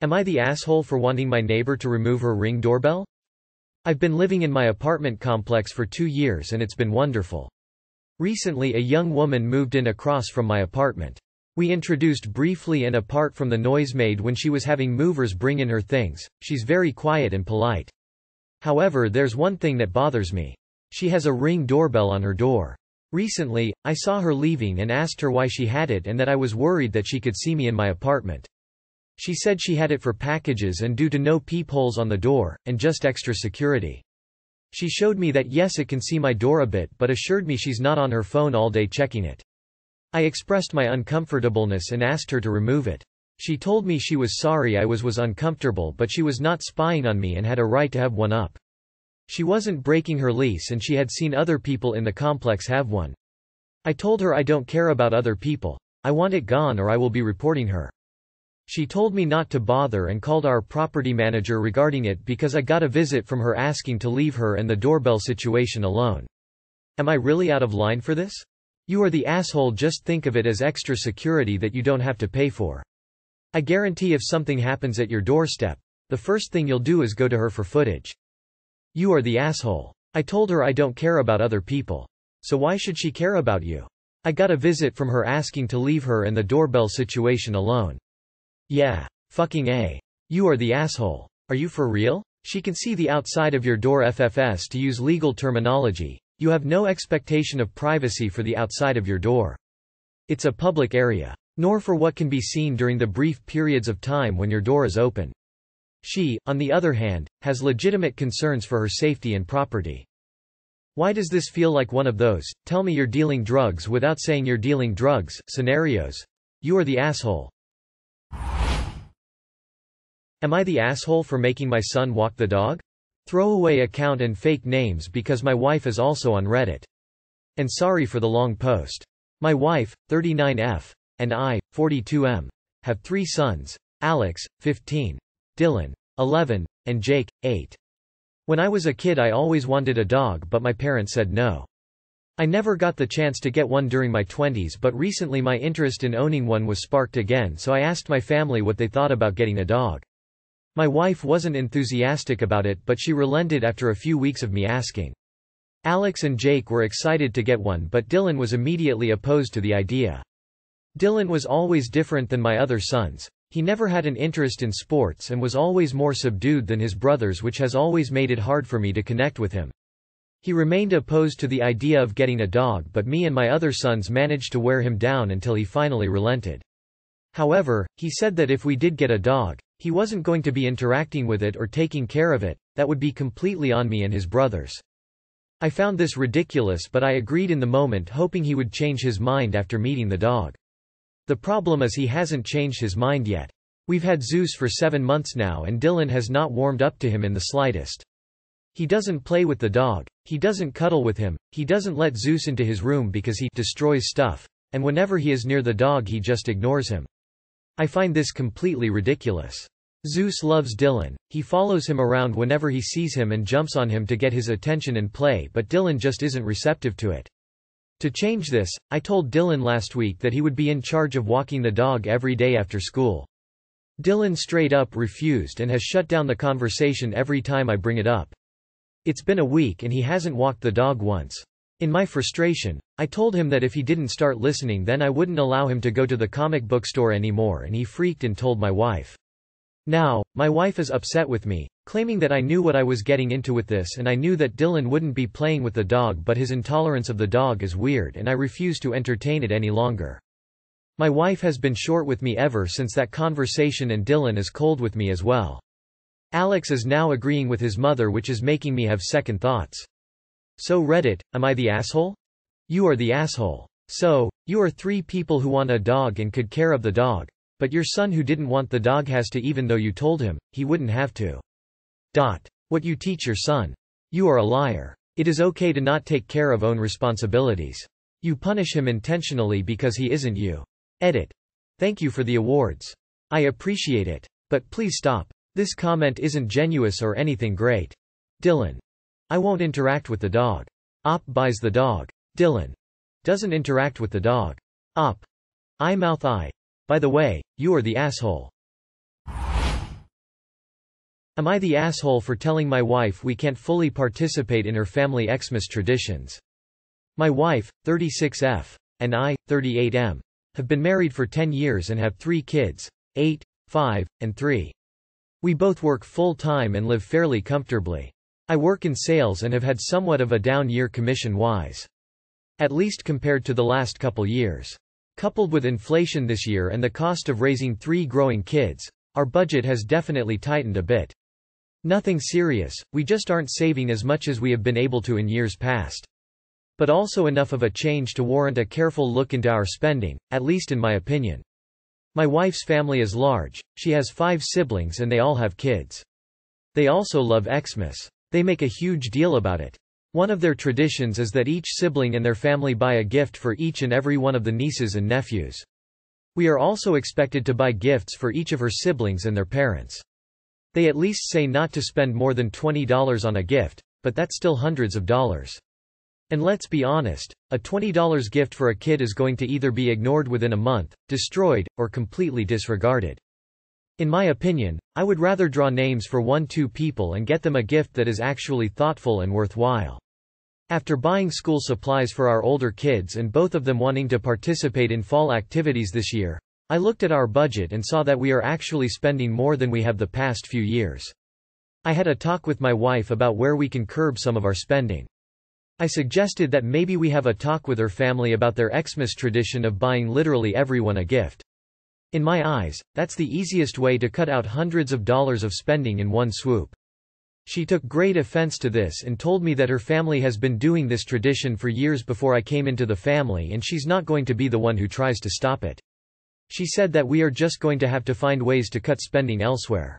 Am I the asshole for wanting my neighbor to remove her Ring doorbell? I've been living in my apartment complex for 2 years and it's been wonderful. Recently a young woman moved in across from my apartment. We introduced briefly and apart from the noise made when she was having movers bring in her things, she's very quiet and polite. However, there's one thing that bothers me. She has a Ring doorbell on her door. Recently, I saw her leaving and asked her why she had it and that I was worried that she could see me in my apartment. She said she had it for packages and due to no peepholes on the door, and just extra security. She showed me that yes, it can see my door a bit, but assured me she's not on her phone all day checking it. I expressed my uncomfortableness and asked her to remove it. She told me she was sorry I was uncomfortable, but she was not spying on me and had a right to have one up. She wasn't breaking her lease and she had seen other people in the complex have one. I told her I don't care about other people. I want it gone or I will be reporting her. She told me not to bother and called our property manager regarding it because I got a visit from her asking to leave her and the doorbell situation alone. Am I really out of line for this? You are the asshole, just think of it as extra security that you don't have to pay for. I guarantee if something happens at your doorstep, the first thing you'll do is go to her for footage. You are the asshole. I told her I don't care about other people. So why should she care about you? I got a visit from her asking to leave her and the doorbell situation alone. Yeah. Fucking A. You are the asshole. Are you for real? She can see the outside of your door, FFS to use legal terminology. You have no expectation of privacy for the outside of your door. It's a public area. Nor for what can be seen during the brief periods of time when your door is open. She, on the other hand, has legitimate concerns for her safety and property. Why does this feel like one of those, tell me you're dealing drugs without saying you're dealing drugs, scenarios? You are the asshole. Am I the asshole for making my son walk the dog? Throwaway account and fake names because my wife is also on Reddit. And sorry for the long post. My wife, 39F, and I, 42M, have 3 sons, Alex, 15, Dylan, 11, and Jake, 8. When I was a kid I always wanted a dog but my parents said no. I never got the chance to get one during my 20s, but recently my interest in owning one was sparked again, so I asked my family what they thought about getting a dog. My wife wasn't enthusiastic about it, but she relented after a few weeks of me asking. Alex and Jake were excited to get one, but Dylan was immediately opposed to the idea. Dylan was always different than my other sons. He never had an interest in sports and was always more subdued than his brothers, which has always made it hard for me to connect with him. He remained opposed to the idea of getting a dog, but me and my other sons managed to wear him down until he finally relented. However, he said that if we did get a dog, he wasn't going to be interacting with it or taking care of it, that would be completely on me and his brothers. I found this ridiculous, but I agreed in the moment, hoping he would change his mind after meeting the dog. The problem is he hasn't changed his mind yet. We've had Zeus for 7 months now and Dylan has not warmed up to him in the slightest. He doesn't play with the dog, he doesn't cuddle with him, he doesn't let Zeus into his room because he destroys stuff, and whenever he is near the dog he just ignores him. I find this completely ridiculous. Zeus loves Dylan, he follows him around whenever he sees him and jumps on him to get his attention and play, but Dylan just isn't receptive to it. To change this, I told Dylan last week that he would be in charge of walking the dog every day after school. Dylan straight up refused and has shut down the conversation every time I bring it up. It's been a week and he hasn't walked the dog once. In my frustration, I told him that if he didn't start listening then I wouldn't allow him to go to the comic book store anymore, and he freaked and told my wife. Now, my wife is upset with me, claiming that I knew what I was getting into with this and I knew that Dylan wouldn't be playing with the dog, but his intolerance of the dog is weird and I refuse to entertain it any longer. My wife has been short with me ever since that conversation and Dylan is cold with me as well. Alex is now agreeing with his mother, which is making me have second thoughts. So Reddit, am I the asshole? You are the asshole. So, you are 3 people who want a dog and could care of the dog, but your son who didn't want the dog has to, even though you told him he wouldn't have to. What you teach your son. You are a liar. It is okay to not take care of own responsibilities. You punish him intentionally because he isn't you. Edit. Thank you for the awards. I appreciate it. But please stop. This comment isn't genuine or anything great. Dylan. I won't interact with the dog. Op buys the dog. Dylan doesn't interact with the dog. Op. I mouth I. By the way, you are the asshole. Am I the asshole for telling my wife we can't fully participate in her family Xmas traditions? My wife, 36F, and I, 38M, have been married for 10 years and have 3 kids, 8, 5, and 3. We both work full-time and live fairly comfortably. I work in sales and have had somewhat of a down year commission-wise. At least compared to the last couple years. Coupled with inflation this year and the cost of raising 3 growing kids, our budget has definitely tightened a bit. Nothing serious, we just aren't saving as much as we have been able to in years past. But also enough of a change to warrant a careful look into our spending, at least in my opinion. My wife's family is large, she has 5 siblings and they all have kids. They also love Xmas. They make a huge deal about it. One of their traditions is that each sibling and their family buy a gift for each and every one of the nieces and nephews. We are also expected to buy gifts for each of her siblings and their parents. They at least say not to spend more than $20 on a gift, but that's still hundreds of dollars. And let's be honest, a $20 gift for a kid is going to either be ignored within a month, destroyed, or completely disregarded. In my opinion, I would rather draw names for 1-2 people and get them a gift that is actually thoughtful and worthwhile. After buying school supplies for our older kids and both of them wanting to participate in fall activities this year, I looked at our budget and saw that we are actually spending more than we have the past few years. I had a talk with my wife about where we can curb some of our spending. I suggested that maybe we have a talk with her family about their Xmas tradition of buying literally everyone a gift. In my eyes, that's the easiest way to cut out hundreds of dollars of spending in one swoop. She took great offense to this and told me that her family has been doing this tradition for years before I came into the family and she's not going to be the one who tries to stop it. She said that we are just going to have to find ways to cut spending elsewhere.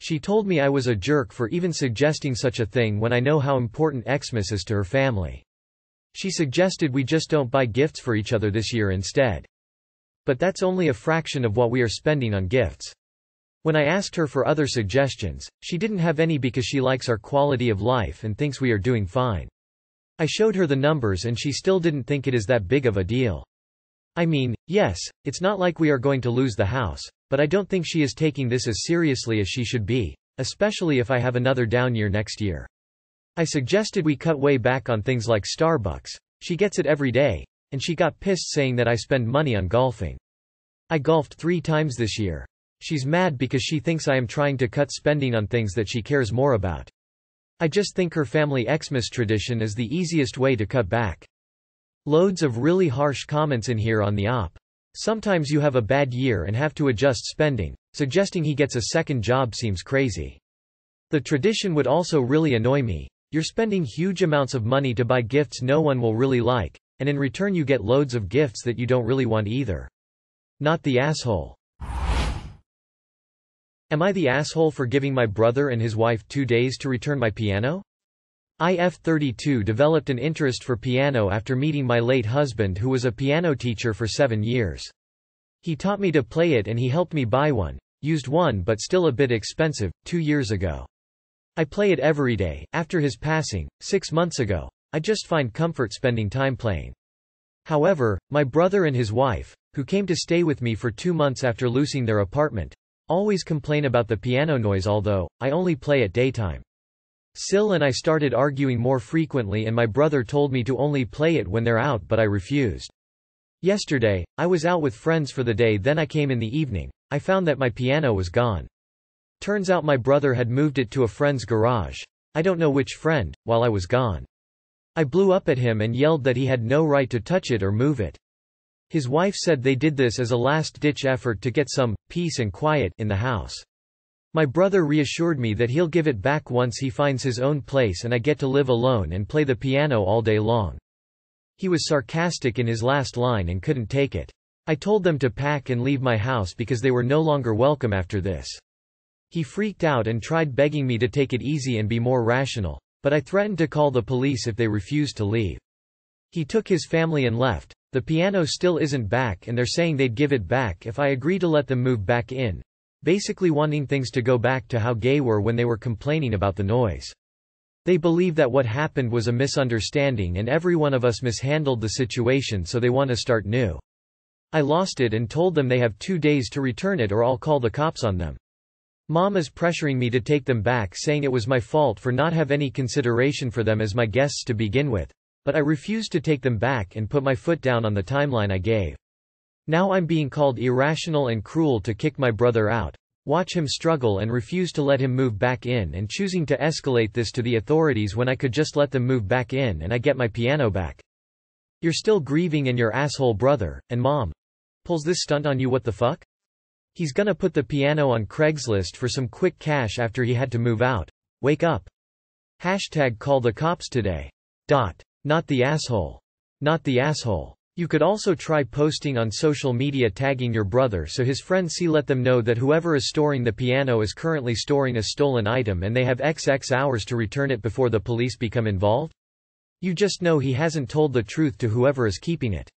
She told me I was a jerk for even suggesting such a thing when I know how important Xmas is to her family. She suggested we just don't buy gifts for each other this year instead. But that's only a fraction of what we are spending on gifts. When I asked her for other suggestions, she didn't have any because she likes our quality of life and thinks we are doing fine. I showed her the numbers and she still didn't think it is that big of a deal. I mean, yes, it's not like we are going to lose the house, but I don't think she is taking this as seriously as she should be, especially if I have another down year next year. I suggested we cut way back on things like Starbucks. She gets it every day, and she got pissed saying that I spend money on golfing. I golfed 3 times this year. She's mad because she thinks I am trying to cut spending on things that she cares more about. I just think her family Xmas tradition is the easiest way to cut back. Loads of really harsh comments in here on the op. Sometimes you have a bad year and have to adjust spending, suggesting he gets a second job seems crazy. The tradition would also really annoy me. You're spending huge amounts of money to buy gifts no one will really like, and in return you get loads of gifts that you don't really want either. Not the asshole. Am I the asshole for giving my brother and his wife 2 days to return my piano? IF32 developed an interest for piano after meeting my late husband who was a piano teacher for 7 years. He taught me to play it and he helped me buy one, used one but still a bit expensive, 2 years ago. I play it every day. After his passing, 6 months ago, I just find comfort spending time playing. However, my brother and his wife, who came to stay with me for 2 months after losing their apartment, always complain about the piano noise although, I only play at daytime. Sil and I started arguing more frequently and my brother told me to only play it when they're out but I refused. Yesterday, I was out with friends for the day then I came in the evening, I found that my piano was gone. Turns out my brother had moved it to a friend's garage, I don't know which friend, while I was gone. I blew up at him and yelled that he had no right to touch it or move it. His wife said they did this as a last-ditch effort to get some peace and quiet in the house. My brother reassured me that he'll give it back once he finds his own place and I get to live alone and play the piano all day long. He was sarcastic in his last line and couldn't take it. I told them to pack and leave my house because they were no longer welcome after this. He freaked out and tried begging me to take it easy and be more rational, but I threatened to call the police if they refused to leave. He took his family and left. The piano still isn't back and they're saying they'd give it back if I agree to let them move back in. Basically wanting things to go back to how gay were when they were complaining about the noise. They believe that what happened was a misunderstanding and every one of us mishandled the situation so they want to start new. I lost it and told them they have 2 days to return it or I'll call the cops on them. Mom is pressuring me to take them back, saying it was my fault for not have any consideration for them as my guests to begin with, but I refused to take them back and put my foot down on the timeline I gave. Now I'm being called irrational and cruel to kick my brother out, watch him struggle and refuse to let him move back in, and choosing to escalate this to the authorities when I could just let them move back in and I get my piano back. You're still grieving and your asshole brother, and Mom pulls this stunt on you, what the fuck? He's gonna put the piano on Craigslist for some quick cash after he had to move out. Wake up. Hashtag call the cops today. Dot. Not the asshole. Not the asshole. You could also try posting on social media tagging your brother so his friends see, let them know that whoever is storing the piano is currently storing a stolen item and they have XX hours to return it before the police become involved. You just know he hasn't told the truth to whoever is keeping it.